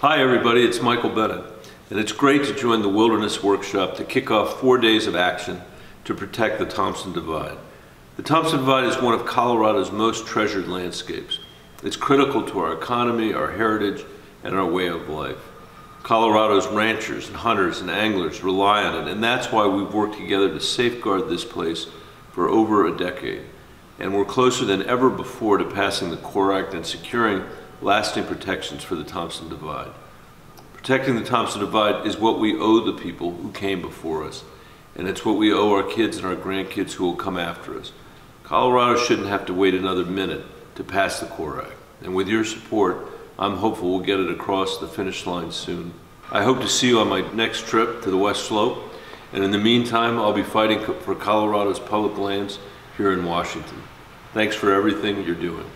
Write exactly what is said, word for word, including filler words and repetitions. Hi everybody, it's Michael Bennet, and it's great to join the Wilderness Workshop to kick off four days of action to protect the Thompson Divide. The Thompson Divide is one of Colorado's most treasured landscapes. It's critical to our economy, our heritage, and our way of life. Colorado's ranchers and hunters and anglers rely on it, and that's why we've worked together to safeguard this place for over a decade. And we're closer than ever before to passing the CORE Act and securing lasting protections for the Thompson Divide. Protecting the Thompson Divide is what we owe the people who came before us, and it's what we owe our kids and our grandkids who will come after us. Colorado shouldn't have to wait another minute to pass the CORE Act, and with your support, I'm hopeful we'll get it across the finish line soon. I hope to see you on my next trip to the West Slope, and in the meantime, I'll be fighting for Colorado's public lands here in Washington. Thanks for everything you're doing.